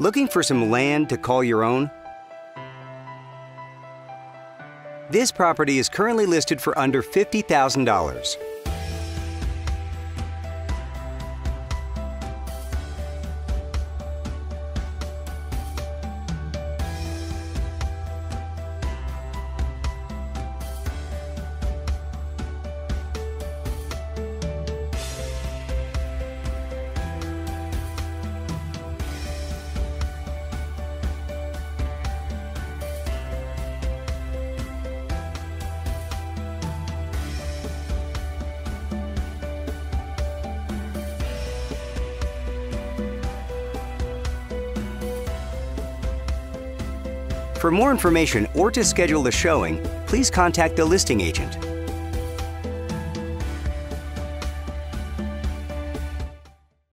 Looking for some land to call your own? This property is currently listed for under $50,000. For more information or to schedule a showing, please contact the listing agent.